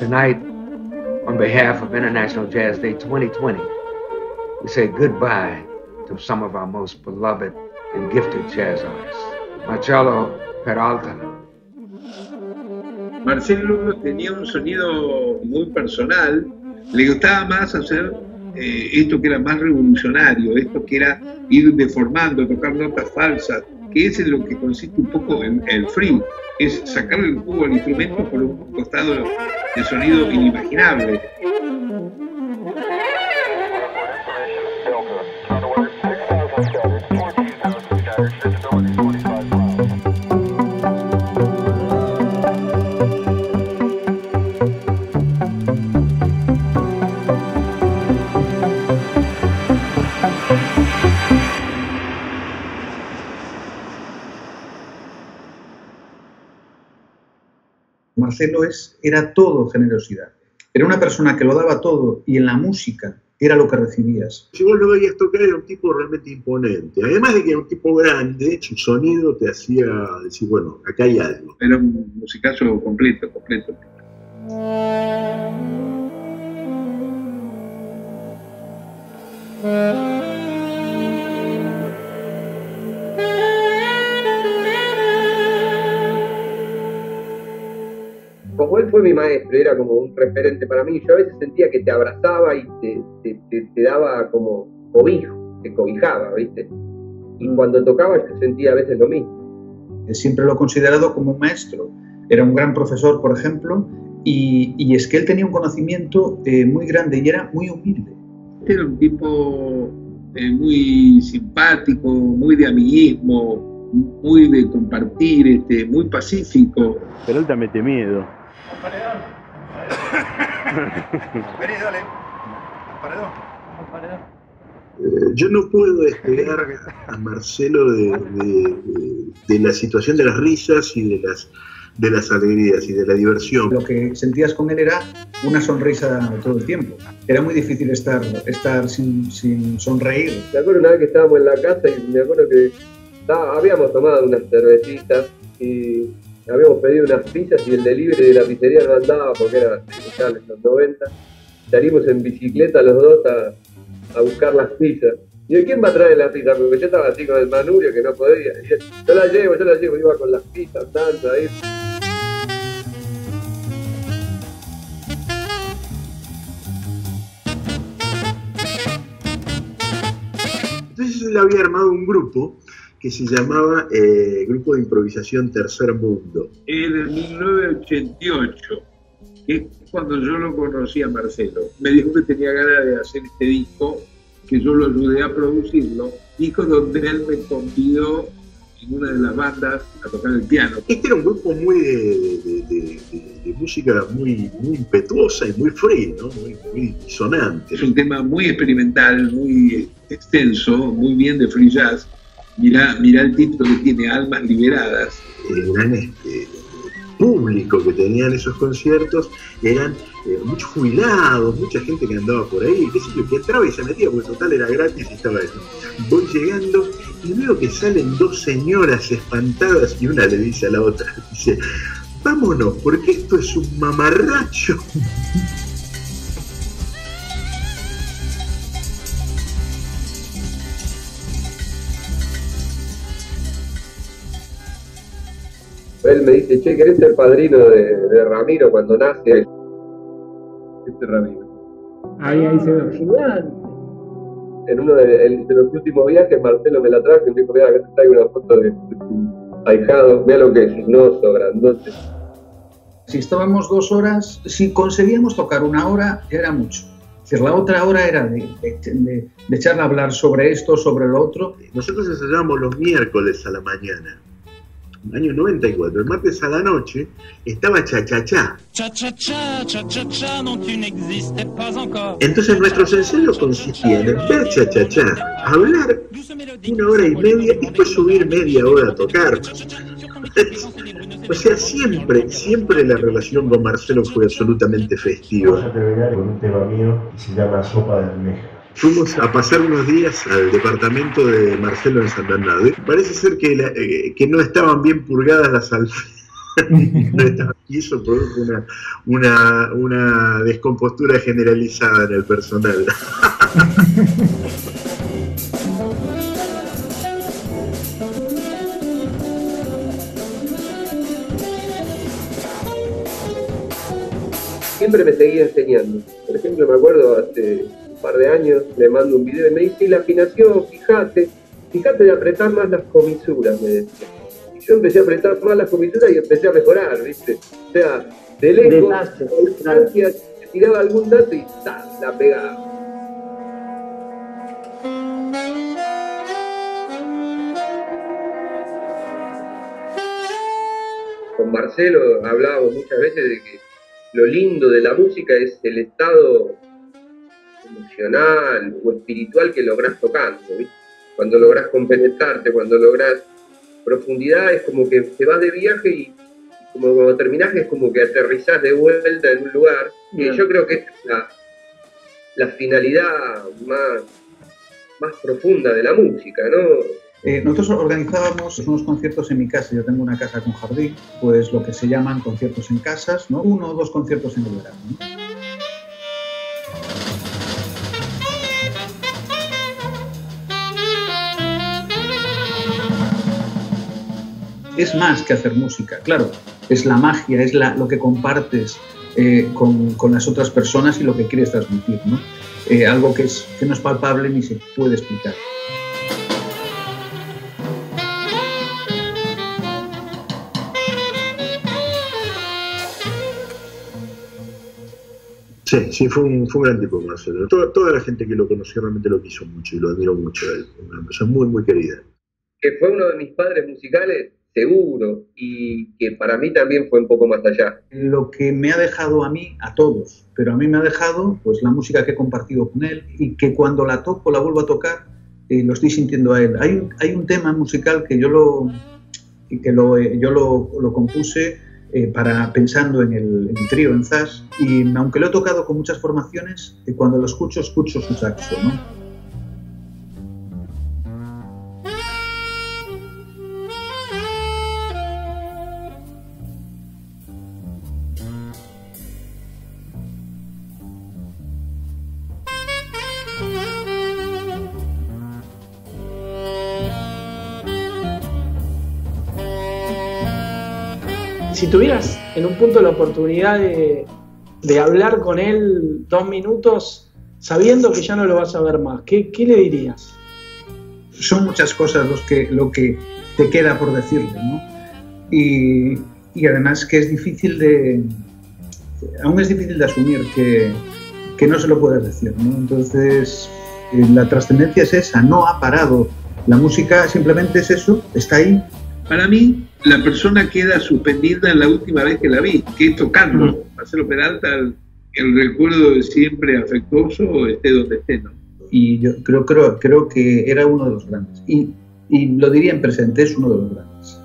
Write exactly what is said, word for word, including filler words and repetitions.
Tonight, on behalf of International Jazz Day twenty twenty, we say goodbye to some of our most beloved and gifted jazz artists. Marcelo Peralta. Marcelo tenía un sonido muy personal, le gustaba más hacer eh, esto que era más revolucionario, esto que era ir deformando, tocar notas falsas, que es en lo que consiste un poco el, el free, es sacarle el jugo al instrumento por un costado de sonido inimaginable. Marcelo es, era todo generosidad. Era una persona que lo daba todo y en la música era lo que recibías. Si vos lo veías tocar, era un tipo realmente imponente. Además de que era un tipo grande, su sonido te hacía decir, bueno, acá hay algo. Era un musicazo completo, completo. Como él fue mi maestro, era como un referente para mí, yo a veces sentía que te abrazaba y te, te, te, te daba como cobijo, te cobijaba, ¿viste? Y cuando tocaba yo sentía a veces lo mismo. Siempre lo he considerado como un maestro, era un gran profesor, por ejemplo, y, y es que él tenía un conocimiento eh, muy grande y era muy humilde. Era un tipo eh, muy simpático, muy de amiguismo, muy de compartir, este, muy pacífico. Pero él también te miedo. Paredón. Vení, dale. Paredón. Paredón. Eh, yo no puedo despegar a Marcelo de, de, de la situación de las risas y de las, de las alegrías y de la diversión. Lo que sentías con él era una sonrisa todo el tiempo. Era muy difícil estar, estar sin, sin sonreír. Me acuerdo una vez que estábamos en la casa y me acuerdo que estaba, habíamos tomado unas cervecitas y habíamos pedido unas pizzas y el delivery de la pizzería no andaba porque era en los noventa. Salimos en bicicleta los dos a, a buscar las pizzas. Y yo, ¿quién va a traer las pizzas? Porque yo estaba así con el manubrio que no podía. Yo, yo las llevo, yo las llevo, iba con las pizzas andando ahí. Entonces yo le había armado un grupo que se llamaba eh, Grupo de Improvisación Tercer Mundo. Era mil novecientos ochenta y ocho, que es cuando yo lo conocí a Marcelo. Me dijo que tenía ganas de hacer este disco, que yo lo ayudé a producirlo. Disco donde él me convidó en una de las bandas a tocar el piano. Este era un grupo muy de, de, de, de, de música muy, muy impetuosa y muy free, ¿no? Muy, muy sonante. Es un tema muy experimental, muy extenso, muy bien de free jazz. Mirá, mirá el título que tiene, Almas Liberadas. El gran este, público que tenían esos conciertos eran eh, muchos jubilados, mucha gente que andaba por ahí, qué sé yo, que entraba y se metía, porque total era gratis y estaba eso. Voy llegando y veo que salen dos señoras espantadas y una le dice a la otra, dice, vámonos, porque esto es un mamarracho. Él me dice, che, ¿querés ser padrino de, de Ramiro cuando nace? Este Ramiro. Ahí, ahí se ve. Gigante. En uno de, el, de los últimos viajes, Marcelo me la trajo y me dijo, mira, acá te traigo una foto de tu ahijado, vea lo que es, un oso grandote. Si estábamos dos horas, si conseguíamos tocar una hora, ya era mucho. Es decir, la otra hora era de, de, de, de echarle a hablar sobre esto, sobre lo otro. Nosotros ensayábamos los miércoles a la mañana. Año noventa y cuatro, el martes a la noche, estaba cha-cha-cha. Cha-cha-cha, cha-cha-cha, no tu n'existais pas encore. Entonces nuestros ensayos consistían en ver cha-cha-cha, hablar una hora y media y después subir media hora a tocar. O sea, siempre, siempre la relación con Marcelo fue absolutamente festiva. Vamos a terminar con un tema mío que se llama Sopa de Almeja. Fuimos a pasar unos días al departamento de Marcelo en Santander. Parece ser que, la, eh, que no estaban bien purgadas las, alf Y eso produjo una, una, una descompostura generalizada en el personal. Siempre me seguía enseñando. Por ejemplo, me acuerdo hace un par de años, me mando un video y me dice, la afinación, fíjate, fíjate de apretar más las comisuras, me decía. Y yo empecé a apretar más las comisuras y empecé a mejorar, ¿viste? O sea, de lejos, tiraba algún dato y ¡tá! La pegaba. Con Marcelo hablábamos muchas veces de que lo lindo de la música es el estado emocional o espiritual que lográs tocando, ¿viste? Cuando lográs compenetrarte, cuando lográs profundidad, es como que te vas de viaje y como cuando terminás es como que aterrizás de vuelta en un lugar. Bien. Y yo creo que es la, la finalidad más, más profunda de la música, ¿no? Eh, nosotros organizábamos unos conciertos en mi casa, yo tengo una casa con jardín, pues lo que se llaman conciertos en casas, ¿no? Uno o dos conciertos en el verano, ¿no? Es más que hacer música, claro, es la magia, es la, lo que compartes eh, con, con las otras personas y lo que quieres transmitir, ¿no? Eh, algo que, es, que no es palpable ni se puede explicar. Sí, sí, fue un, fue un gran tipo, Marcelo. Toda, toda la gente que lo conoció realmente lo quiso mucho y lo admiró mucho. Él, una persona muy, muy querida. Que fue uno de mis padres musicales, seguro, y que para mí también fue un poco más allá. Lo que me ha dejado a mí, a todos, pero a mí me ha dejado pues la música que he compartido con él y que cuando la toco, la vuelvo a tocar, eh, lo estoy sintiendo a él. Hay un, hay un tema musical que yo lo, que lo, eh, yo lo, lo compuse... Eh, para, pensando en el, en el trío, en ¡Zas! Y aunque lo he tocado con muchas formaciones, eh, cuando lo escucho, escucho su saxo, ¿no? Si tuvieras en un punto la oportunidad de, de hablar con él dos minutos, sabiendo que ya no lo vas a ver más, ¿qué, qué le dirías? Son muchas cosas los que, lo que te queda por decirle, ¿no? Y, y además que es difícil de... Aún es difícil de asumir que, que no se lo puedes decir, ¿no? Entonces, eh, la trascendencia es esa, no ha parado. La música simplemente es eso, está ahí. Para mí, la persona queda suspendida en la última vez que la vi, que es tocando. Marcelo Peralta, el, el recuerdo de siempre afectuoso, esté donde esté, ¿no? Y yo creo, creo, creo que era uno de los grandes. Y, y lo diría en presente, es uno de los grandes.